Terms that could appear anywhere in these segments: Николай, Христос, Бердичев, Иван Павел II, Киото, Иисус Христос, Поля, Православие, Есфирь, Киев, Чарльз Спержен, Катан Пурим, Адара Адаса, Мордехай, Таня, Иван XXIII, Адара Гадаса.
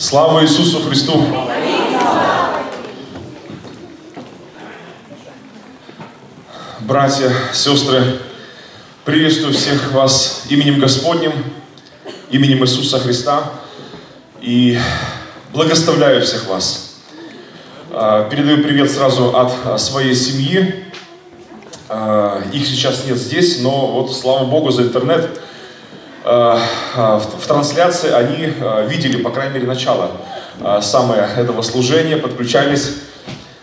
Слава Иисусу Христу! Братья, сестры, приветствую всех вас именем Господним, именем Иисуса Христа и благословляю всех вас. Передаю привет сразу от своей семьи. Их сейчас нет здесь, но вот слава Богу за интернет. В трансляции они видели, по крайней мере, начало самое этого служения, подключались.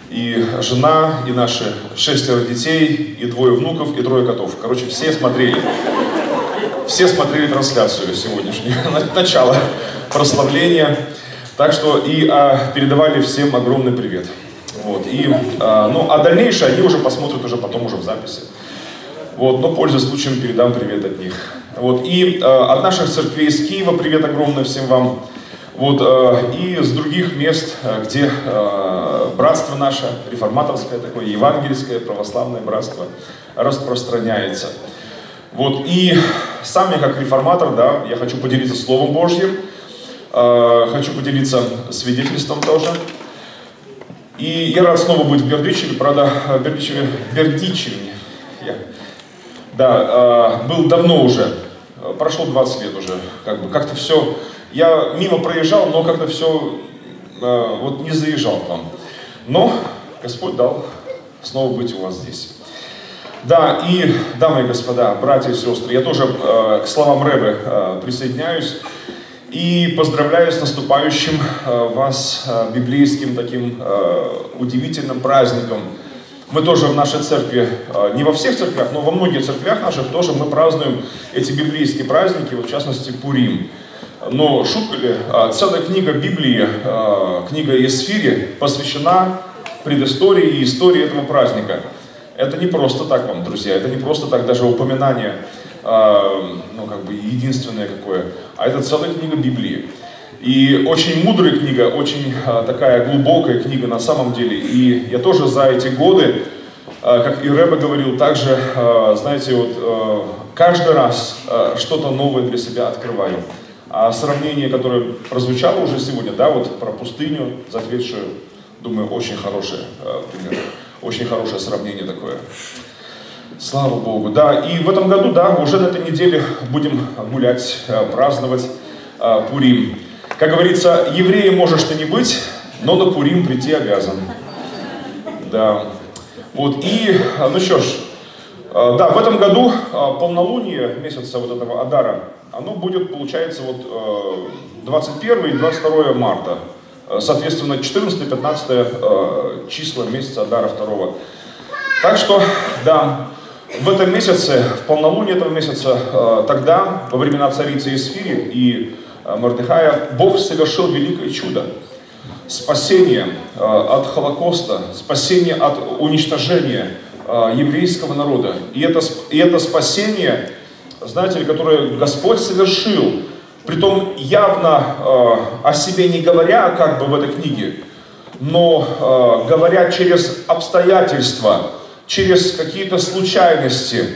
И жена, и наши 6 детей, и 2 внуков, и 3 котов. Короче, все смотрели трансляцию сегодняшнюю, начало прославления. Так что и передавали всем огромный привет. Вот, и, а дальнейшее они уже посмотрят потом в записи. Вот, но, пользуясь случаем, передам привет от них. Вот, и от наших церквей из Киева привет огромный всем вам. Вот, и с других мест, где братство наше, реформаторское такое, евангельское, православное братство распространяется. Вот, и сам я как реформатор, да, я хочу поделиться Словом Божьим, хочу поделиться свидетельством тоже. И я рад снова быть в Бердичеве, правда, был давно уже, прошло 20 лет уже, как-то все, я мимо проезжал, но как-то все, вот не заезжал к вам. Но Господь дал снова быть у вас здесь. Да, и, дамы и господа, братья и сестры, я тоже к словам Ревы присоединяюсь. И поздравляю с наступающим вас библейским таким удивительным праздником. Мы тоже в нашей церкви, не во всех церквях, но во многих церквях наших тоже мы празднуем эти библейские праздники, вот в частности Пурим. Но шутка ли, целая книга Библии, книга Есфири, посвящена предыстории и истории этого праздника. Это не просто так вам, друзья, это не просто так даже упоминание. Единственное какое, а это целая книга Библии. И очень мудрая книга, очень такая глубокая книга на самом деле. И я тоже за эти годы, как и Ребе говорил, также, знаете, вот каждый раз что-то новое для себя открываю. А сравнение, которое прозвучало уже сегодня, да, вот про пустыню затветшую, думаю, очень хорошее пример, очень хорошее сравнение такое. Слава Богу, да, и в этом году, да, уже на этой неделе будем гулять, праздновать Пурим. Как говорится, евреем можешь ты не быть, но на Пурим прийти обязан. Да, вот, и, ну что ж, да, в этом году полнолуние месяца вот этого Адара, оно будет, получается, вот 21 и 22 марта, соответственно, 14-15 числа месяца Адара 2. Так что, да. В этом месяце, в полнолуние этого месяца, тогда, во времена царицы Есфири и Мордехая, Бог совершил великое чудо. Спасение от Холокоста, спасение от уничтожения еврейского народа. И это спасение, знаете ли, которое Господь совершил, притом явно о себе не говоря, как бы в этой книге, но говоря через обстоятельства, через какие-то случайности.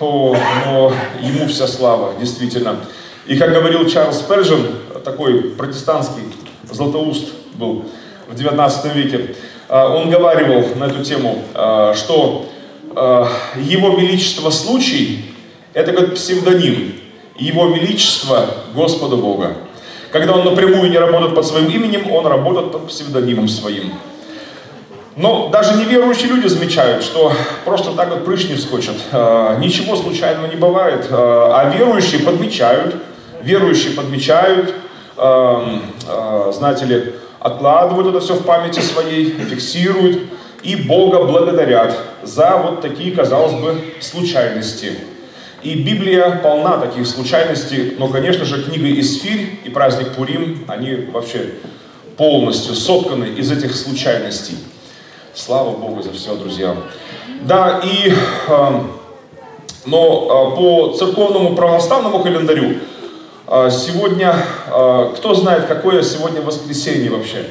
Но ему вся слава, действительно. И как говорил Чарльз Спержен, такой протестантский златоуст был в 19 веке, он говаривал на эту тему, что его величество случай – это как псевдоним его величества Господа Бога. Когда он напрямую не работает под своим именем, он работает под псевдонимом своим. Но даже неверующие люди замечают, что просто так вот прыщ не вскочит. Ничего случайного не бывает. А верующие подмечают, знаете ли, откладывают это все в памяти своей, фиксируют и Бога благодарят за вот такие, казалось бы, случайности. И Библия полна таких случайностей, но, конечно же, книга Есфирь и праздник Пурим, они вообще полностью сотканы из этих случайностей. Слава Богу за все, друзья. Да, и, но по церковному православному календарю сегодня, кто знает, какое сегодня воскресенье вообще?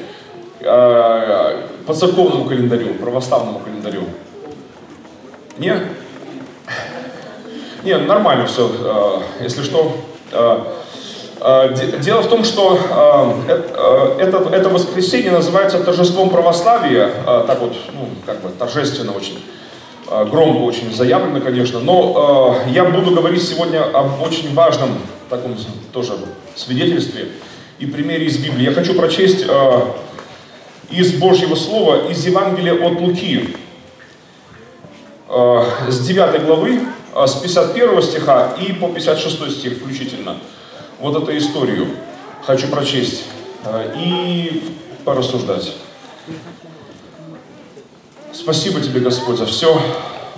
По церковному календарю, православному календарю. Не? Не, нормально все, если что. Дело в том, что это воскресенье называется торжеством православия, так вот, ну, как бы торжественно очень, громко очень заявлено, конечно, но я буду говорить сегодня об очень важном таком тоже свидетельстве и примере из Библии. Я хочу прочесть из Божьего Слова, из Евангелия от Луки, с 9 главы, с 51 стиха и по 56 стих включительно. Вот эту историю хочу прочесть и порассуждать. Спасибо тебе, Господь, за все.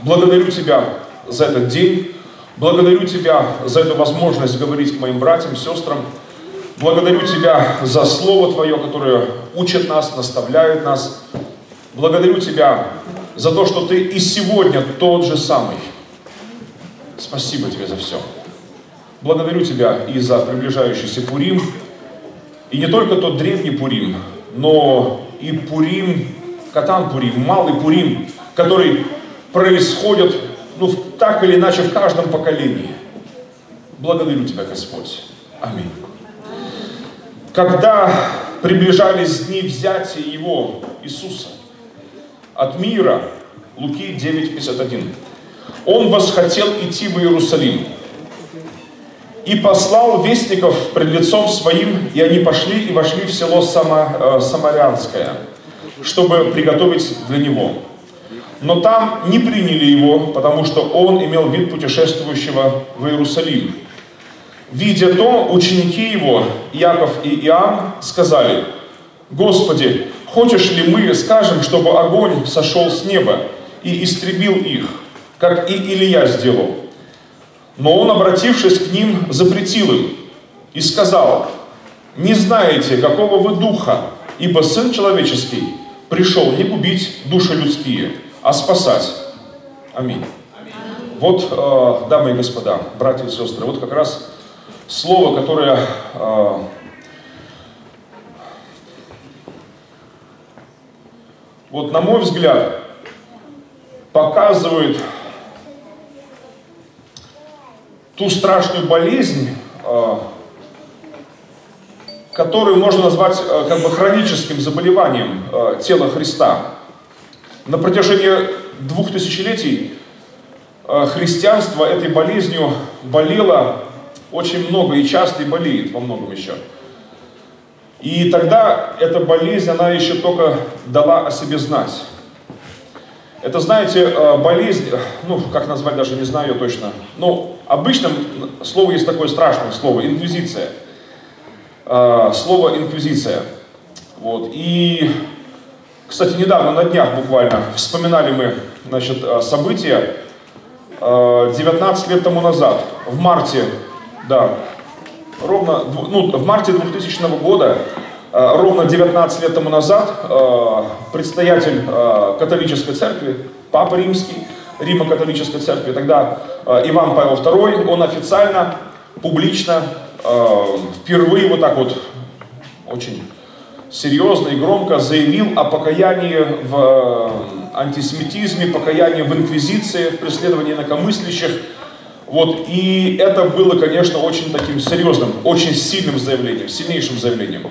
Благодарю тебя за этот день. Благодарю тебя за эту возможность говорить к моим братьям, сестрам. Благодарю тебя за Слово Твое, которое учит нас, наставляет нас. Благодарю тебя за то, что ты и сегодня тот же самый. Спасибо тебе за все. Благодарю тебя и за приближающийся Пурим, и не только тот древний Пурим, но и Пурим, Катан Пурим, Малый Пурим, который происходит, ну, так или иначе в каждом поколении. Благодарю тебя, Господь. Аминь. Когда приближались дни взятия Его, Иисуса, от мира, Луки 9:51, Он восхотел идти в Иерусалим. И послал вестников пред лицом своим, и они пошли и вошли в село Самарянское, чтобы приготовить для него. Но там не приняли его, потому что он имел вид путешествующего в Иерусалим. Видя то, ученики его, Иаков и Иоанн, сказали: «Господи, хочешь ли мы скажем, чтобы огонь сошел с неба и истребил их, как и Илия сделал?» Но он, обратившись к ним, запретил им и сказал: «Не знаете, какого вы духа, ибо Сын Человеческий пришел не губить души людские, а спасать». Аминь. Аминь. Вот, дамы и господа, братья и сестры, вот как раз слово, которое вот, на мой взгляд, показывает ту страшную болезнь, которую можно назвать как бы хроническим заболеванием тела Христа. На протяжении 2000 летий христианство этой болезнью болело очень много и часто и болеет во многом еще. И тогда эта болезнь, она еще только дала о себе знать. Это, знаете, болезнь, ну, как назвать, даже не знаю точно, но обычно слово есть такое страшное слово, инквизиция. Слово инквизиция. Вот. И, кстати, недавно, на днях буквально, вспоминали мы, значит, события 19 лет тому назад, в марте, да, ровно, ну, в марте 2000 года, ровно 19 лет тому назад предстоятель католической церкви, папа римский, Римо-католической церкви, тогда Иван Павел II, он официально, публично, впервые вот так вот очень серьезно и громко заявил о покаянии в антисемитизме, покаянии в инквизиции, в преследовании инакомыслящих. Вот, и это было, конечно, очень таким серьезным, очень сильным заявлением, сильнейшим заявлением.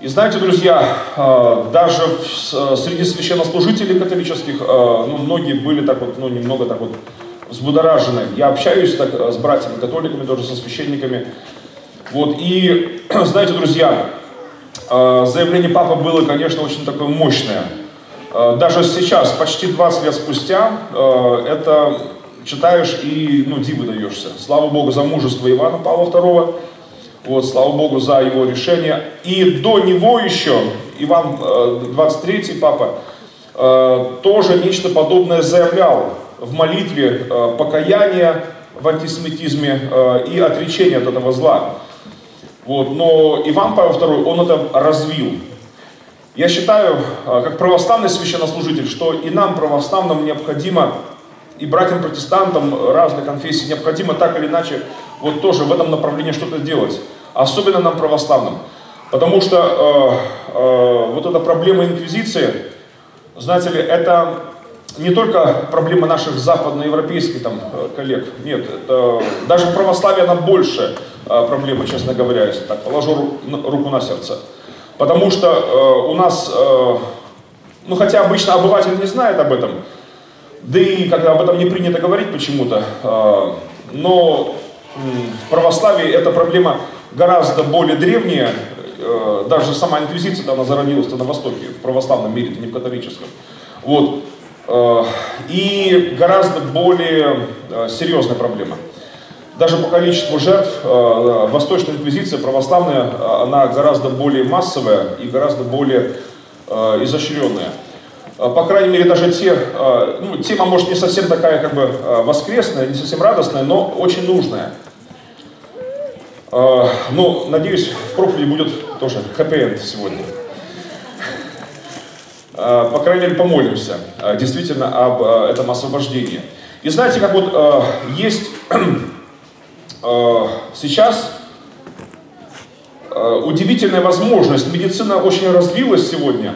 И знаете, друзья, даже среди священнослужителей католических, ну, многие были так вот, ну, немного так вот взбудоражены. Я общаюсь так с братьями-католиками, тоже со священниками. Вот, и, знаете, друзья, заявление папы было, конечно, очень такое мощное. Даже сейчас, почти 20 лет спустя, это читаешь и, ну, диву даешься. Слава Богу за мужество Ивана Павла II. Вот, слава Богу за его решение. И до него еще, Иван XXIII, папа, тоже нечто подобное заявлял в молитве покаяния в антисемитизме и отречения от этого зла. Вот, но Иван Павел II, он это развил. Я считаю, как православный священнослужитель, что и нам, православным, необходимо, и братьям-протестантам разных конфессий, необходимо так или иначе вот тоже в этом направлении что-то делать. Особенно нам, православным. Потому что вот эта проблема инквизиции, знаете ли, это не только проблема наших западноевропейских там коллег. Нет, даже в православии она больше проблемы, честно говоря, если так положу руку на сердце. Потому что у нас, ну хотя обычно обыватель не знает об этом, да и как-то об этом не принято говорить почему-то, но в православии эта проблема гораздо более древняя, даже сама инквизиция, она зародилась на Востоке, в православном мире, не в католическом. Вот. И гораздо более серьезная проблема. Даже по количеству жертв восточная инквизиция, православная, она гораздо более массовая и гораздо более изощренная. По крайней мере, даже те, ну, тема, может, не совсем такая, как бы, воскресная, не совсем радостная, но очень нужная. Ну, надеюсь, в профиле будет тоже хэппи-энд сегодня. По крайней мере, помолимся действительно об этом освобождении. И знаете, как вот есть... Сейчас удивительная возможность. Медицина очень развилась сегодня.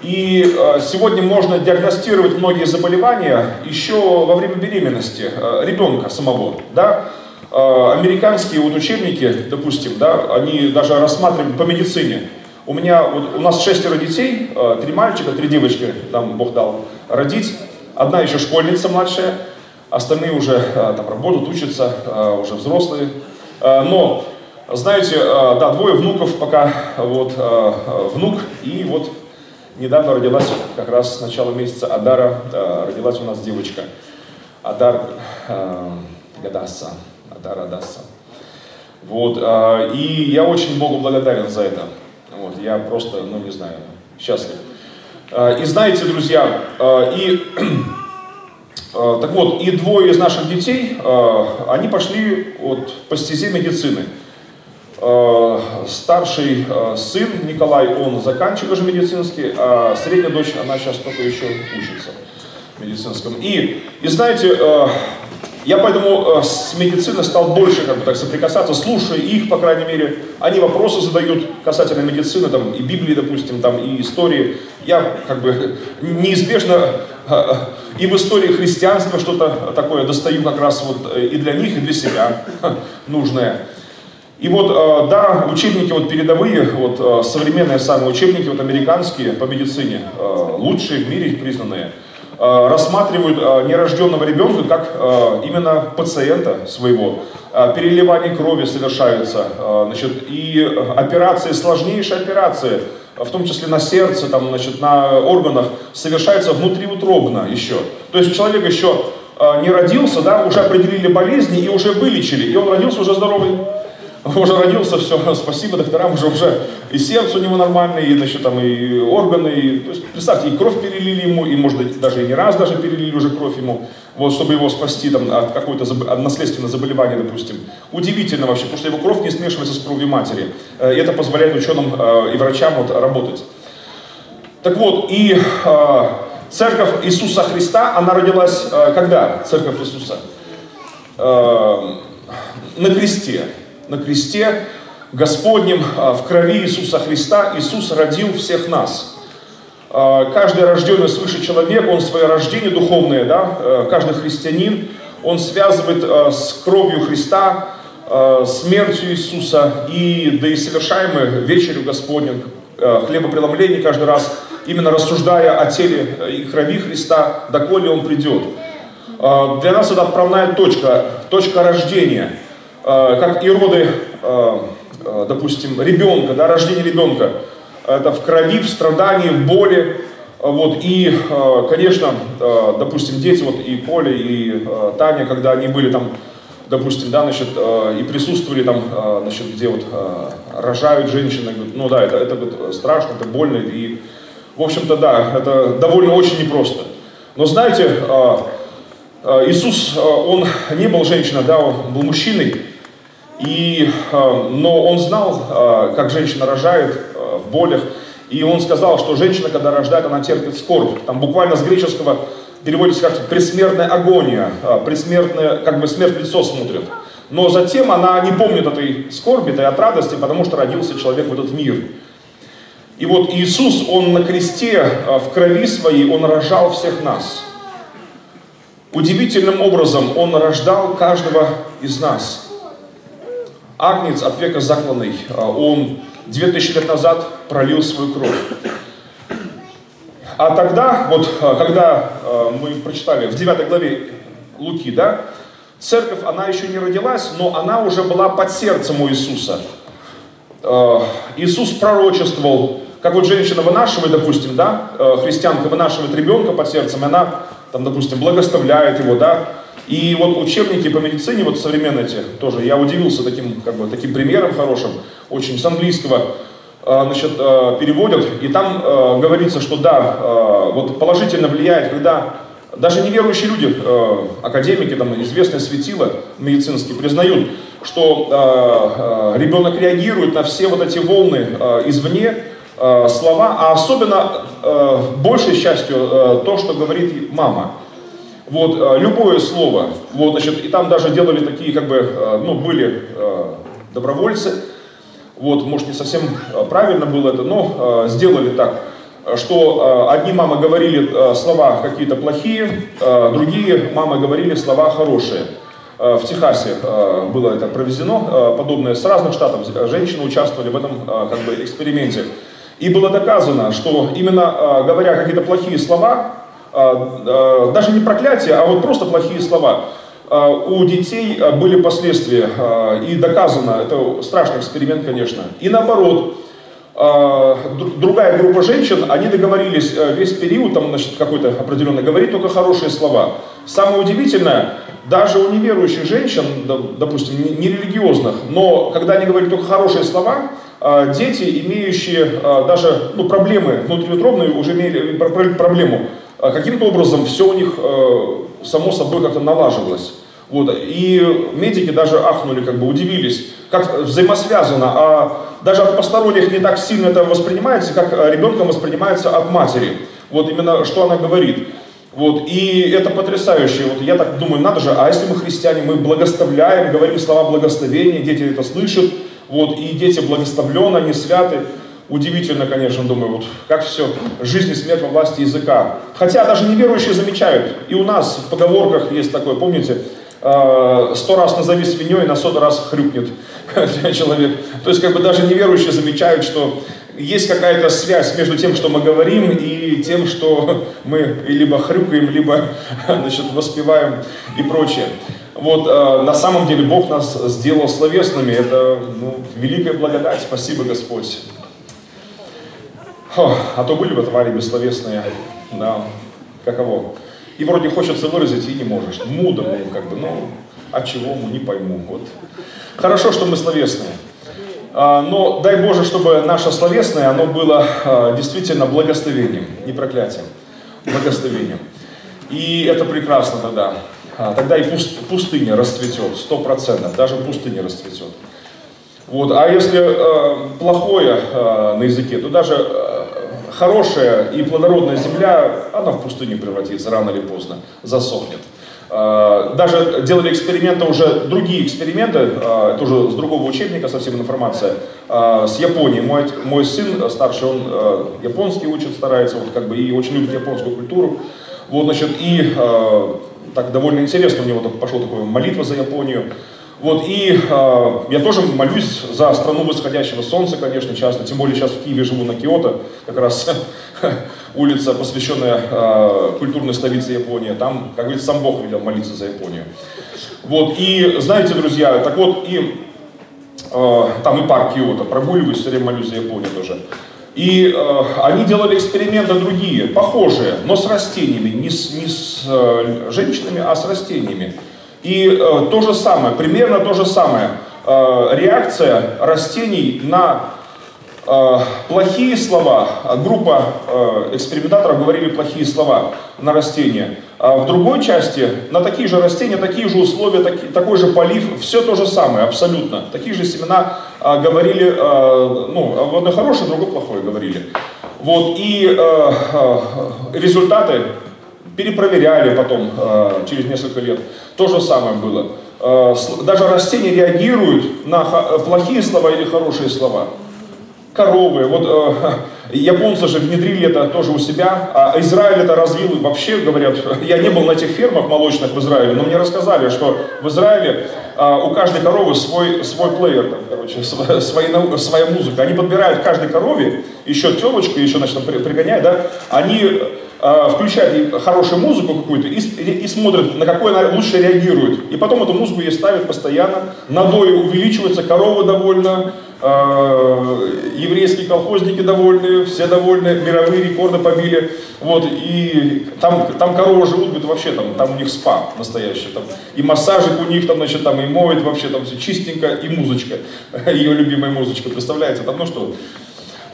И сегодня можно диагностировать многие заболевания еще во время беременности ребенка самого. Да? Американские вот учебники, допустим, да, они даже рассматривают по медицине. У нас 6 детей, 3 мальчика, 3 девочки, там Бог дал родить. Одна еще школьница младшая. Остальные уже там работают, учатся, уже взрослые. Но, знаете, да, 2 внуков пока, вот внук, и вот недавно родилась, как раз с начала месяца Адара, родилась у нас девочка. Адара Гадаса, Адара Адаса. Вот, и я очень Богу благодарен за это. Вот, я просто, ну не знаю, счастлив. И знаете, друзья, так вот, и 2 из наших детей, они пошли вот по стезе медицины. Старший сын Николай, он заканчивал уже медицинский, а средняя дочь, она сейчас только еще учится в медицинском. И знаете, я поэтому с медициной стал больше, как бы так, соприкасаться, слушая их, по крайней мере. Они вопросы задают касательно медицины, там, и Библии, допустим, там, и истории. Я, как бы, неизбежно... И в истории христианства что-то такое достаю как раз вот и для них, и для себя нужное. И вот, да, учебники вот передовые, вот современные самые учебники, вот американские по медицине, лучшие в мире признанные, рассматривают нерожденного ребенка как именно пациента своего. Переливание крови совершаются, значит, и операции, сложнейшие операции, в том числе на сердце, там, значит, на органах, совершается внутриутробно еще. То есть человек еще не родился, да, уже определили болезни и уже вылечили, и он родился уже здоровый. Уже родился, все, спасибо докторам, уже и сердце у него нормальное, и, значит, там, и органы, и, то есть, представьте, и кровь перелили ему, и, может быть, даже и не раз даже перелили уже кровь ему, вот, чтобы его спасти там, от какого-то наследственного заболевания, допустим. Удивительно вообще, потому что его кровь не смешивается с кровью матери, и это позволяет ученым и врачам вот, работать. Так вот, и Церковь Иисуса Христа, она родилась когда? Церковь Иисуса? На кресте. На кресте Господнем, в крови Иисуса Христа, Иисус родил всех нас. Каждый рожденный свыше человек, он свое рождение духовное, да, каждый христианин, он связывает с кровью Христа, смертью Иисуса, и, да и совершаемой вечерю Господней, хлебопреломление каждый раз, именно рассуждая о теле и крови Христа, доколе Он придет. Для нас это отправная точка, точка рождения. Как и роды, допустим, ребенка, да, рождение ребенка, это в крови, в страдании, в боли, вот, и, конечно, допустим, дети, вот, и Поля, и Таня, когда они были там, допустим, да, значит, и присутствовали там, значит, где вот рожают женщины, ну да, это страшно, это больно, и, в общем-то, да, это довольно очень непросто. Но, знаете, Иисус, Он не был женщиной, да, Он был мужчиной, но Он знал, как женщина рожает в болях, и Он сказал, что женщина, когда рождает, она терпит скорбь. Там буквально с греческого переводится как «предсмертная агония», предсмертная, как бы смерть в лицо смотрит. Но затем она не помнит этой скорби, этой от радости, потому что родился человек в этот мир. И вот Иисус, Он на кресте, в крови Своей, Он рожал всех нас. Удивительным образом Он рождал каждого из нас. Агнец от века закланный, он 2000 лет назад пролил свою кровь. А тогда, вот когда мы прочитали в 9 главе Луки, да, церковь, она еще не родилась, но она уже была под сердцем у Иисуса. Иисус пророчествовал, как вот женщина вынашивает, допустим, да, христианка вынашивает ребенка под сердцем, и она, там, допустим, благословляет его, да. И вот учебники по медицине, вот современные эти, тоже я удивился таким, как бы, таким примером хорошим, очень с английского, значит, переводят, и там говорится, что да, вот положительно влияет, когда даже неверующие люди, академики, там, известные светила медицинские, признают, что ребенок реагирует на все вот эти волны извне, слова, а особенно большей частью то, что говорит мама. Вот, любое слово, вот, значит, и там даже делали такие, как бы, ну, были добровольцы, вот, может, не совсем правильно было это, но сделали так, что одни мамы говорили слова какие-то плохие, другие мамы говорили слова хорошие. В Техасе было это проведено, подобное с разных штатов, женщины участвовали в этом, как бы, эксперименте. И было доказано, что именно говоря какие-то плохие слова, даже не проклятие, а вот просто плохие слова, у детей были последствия, и доказано, это страшный эксперимент, конечно. И наоборот, другая группа женщин, они договорились весь период, там, значит, какой-то определенный, говорить только хорошие слова. Самое удивительное, даже у неверующих женщин, допустим, нерелигиозных, но когда они говорят только хорошие слова, дети, имеющие даже, ну, проблемы внутриутробные, уже имели проблему, каким-то образом все у них само собой как-то налаживалось. Вот. И медики даже ахнули, как бы удивились, как взаимосвязано, а даже от посторонних не так сильно это воспринимается, как ребенком воспринимается от матери. Вот именно, что она говорит. Вот. И это потрясающе. Вот я так думаю, надо же, а если мы христиане, мы благословляем, говорим слова благословения, дети это слышат, вот, и дети благословлены, они святы. Удивительно, конечно, думаю, вот как все, жизнь и смерть во власти языка. Хотя даже неверующие замечают, и у нас в поговорках есть такое, помните, 100 раз назови свиньей, на 100 раз хрюкнет человек. То есть, как бы, даже неверующие замечают, что есть какая-то связь между тем, что мы говорим, и тем, что мы либо хрюкаем, либо, значит, воспеваем и прочее. Вот, на самом деле Бог нас сделал словесными, это, ну, великая благодать, спасибо, Господь. А то были бы твари бессловесные, да, каково. И вроде хочется выразить, и не можешь. Мудрые, как бы, ну, от чего, не пойму. Вот. Хорошо, что мы словесные. Но дай Боже, чтобы наше словесное, оно было действительно благословением, не проклятием, благословением. И это прекрасно тогда. Тогда и пустыня расцветет, 100%, даже пустыня расцветет. Вот. А если плохое на языке, то даже хорошая и плодородная земля, она в пустыню превратится рано или поздно, засохнет. Даже делали эксперименты уже, другие эксперименты, это уже с другого учебника совсем информация, с Японией. Мой сын старший, он японский учит, старается, вот, как бы, и очень любит японскую культуру. Вот, значит, и так довольно интересно, у него там пошла такая молитва за Японию. Вот, и я тоже молюсь за страну восходящего солнца, конечно, часто, тем более сейчас в Киеве живу на Киото, как раз улица, посвященная культурной столице Японии, там, как говорится, сам Бог велел молиться за Японию. Вот, и знаете, друзья, так вот, и там и парк Киото, прогуливаюсь, все время молюсь за Японию тоже. И они делали эксперименты другие, похожие, но с растениями, не с женщинами, а с растениями. И то же самое, примерно то же самое, реакция растений на плохие слова, группа экспериментаторов говорили плохие слова на растения, а в другой части на такие же растения, такие же условия, такой же полив, все то же самое, абсолютно, такие же семена говорили, ну, одно хорошее, другое плохое говорили. Вот, и результаты перепроверяли потом, через несколько лет. То же самое было. Даже растения реагируют на плохие слова или хорошие слова. коровы. Вот японцы же внедрили это тоже у себя, а Израиль это развил вообще, говорят, я не был на этих фермах молочных в Израиле, но мне рассказали, что в Израиле у каждой коровы свой плеер, там, короче, своя музыка. Они подбирают каждой корове, еще телочку, еще, значит, пригоняют, да, они включают хорошую музыку какую-то и смотрят, на какой она лучше реагирует. И потом эту музыку ей ставят постоянно, надои увеличиваются, корова довольна, еврейские колхозники довольны, все довольны, мировые рекорды побили. Вот, и там коровы живут, говорит, вообще там у них спа настоящий. Там, и массажик у них там, значит, там и моет вообще, там все чистенько, и музычка, ее любимая музычка, представляете, там, ну что.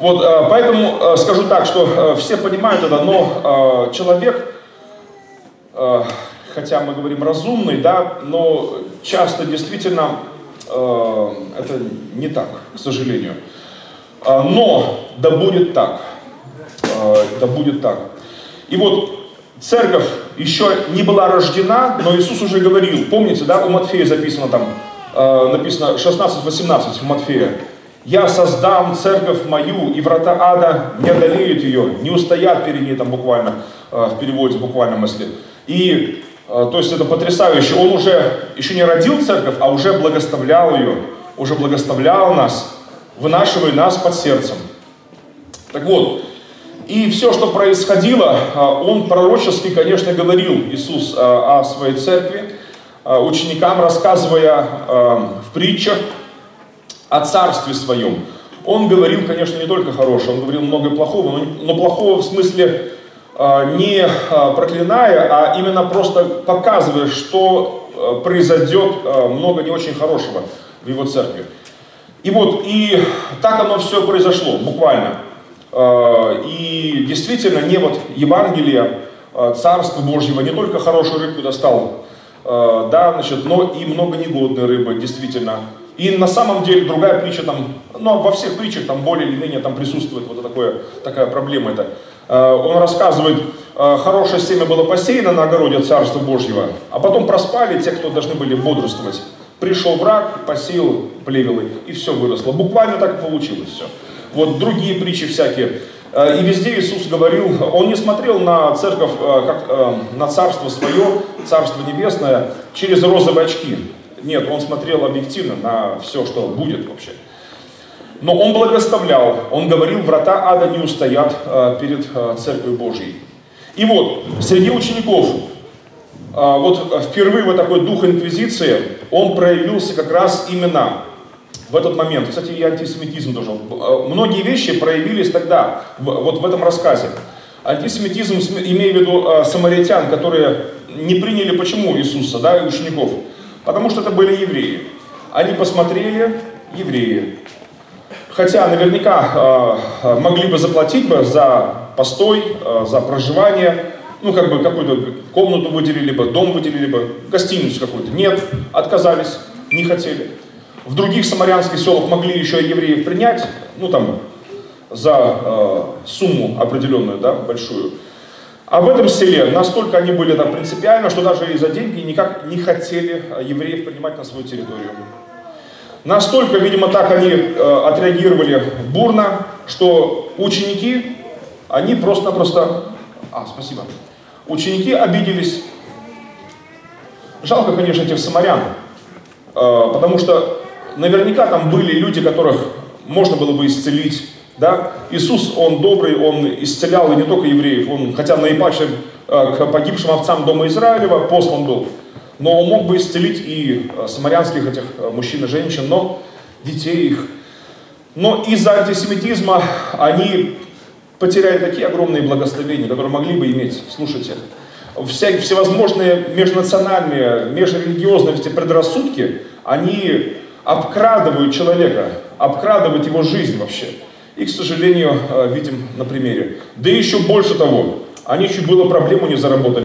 Вот, поэтому скажу так, что все понимают это, но человек, хотя мы говорим разумный, да, но часто действительно это не так, к сожалению. Но да будет так, да будет так. И вот церковь еще не была рождена, но Иисус уже говорил, помните, да, у Матфея записано там, написано 16-18 у Матфея. «Я создам церковь мою, и врата ада не одолеют ее, не устоят перед ней», там буквально, в переводе, в буквальном смысле. И, то есть это потрясающе, он уже, еще не родил церковь, а уже благословлял ее, уже благословлял нас, вынашивая нас под сердцем. Так вот, и все, что происходило, он пророчески, конечно, говорил, Иисус, о своей церкви, ученикам рассказывая в притчах о царстве своем. Он говорил, конечно, не только хорошего, он говорил много плохого, но плохого в смысле не проклиная, а именно просто показывая, что произойдет много не очень хорошего в его церкви. И вот, и так оно все произошло, буквально. И действительно, небо Евангелия, Царство Божьего, не только хорошую рыбку достал, да, значит, но и много негодной рыбы, действительно. И на самом деле другая притча там, ну во всех притчах там более или менее там присутствует вот такая проблема это. Он рассказывает, хорошее семя было посеяно на огороде Царства Божьего, а потом проспали те, кто должны были бодрствовать. Пришел враг, посеял плевелы, и все выросло. Буквально так получилось все. Вот другие притчи всякие. И везде Иисус говорил, он не смотрел на церковь, как на царство свое, царство небесное, через розовые очки. Нет, он смотрел объективно на все, что будет вообще. Но он благословлял, он говорил, врата ада не устоят перед Церковью Божьей. И вот, среди учеников, вот впервые вот такой дух инквизиции, он проявился как раз именно в этот момент. Кстати, и антисемитизм тоже. Многие вещи проявились тогда, вот в этом рассказе. Антисемитизм, имея в виду самаритян, которые не приняли, почему Иисуса, да, и учеников. Потому что это были евреи. Они посмотрели, евреи. Хотя наверняка могли бы заплатить бы за постой, за проживание. Ну, как бы какую-то комнату выделили бы, дом выделили бы, гостиницу какую-то. Нет, отказались, не хотели. В других самарянских селах могли еще и евреев принять, ну, там, за сумму определенную, да, большую. А в этом селе настолько они были там принципиально, что даже и за деньги никак не хотели евреев принимать на свою территорию. Настолько, видимо, так они отреагировали бурно, что ученики, они просто-напросто... спасибо. Ученики обиделись. Жалко, конечно, этих самарян, потому что наверняка там были люди, которых можно было бы исцелить. Да? Иисус, он добрый, он исцелял и не только евреев, он, хотя наипаче к погибшим овцам дома Израилева послан был, но он мог бы исцелить и самарянских этих мужчин и женщин, но детей их. Но из-за антисемитизма они потеряли такие огромные благословения, которые могли бы иметь, слушайте, всевозможные межнациональные, межрелигиозные предрассудки, они обкрадывают человека, обкрадывают его жизнь вообще. И, к сожалению, видим на примере. Да еще больше того, они еще было проблему не заработали.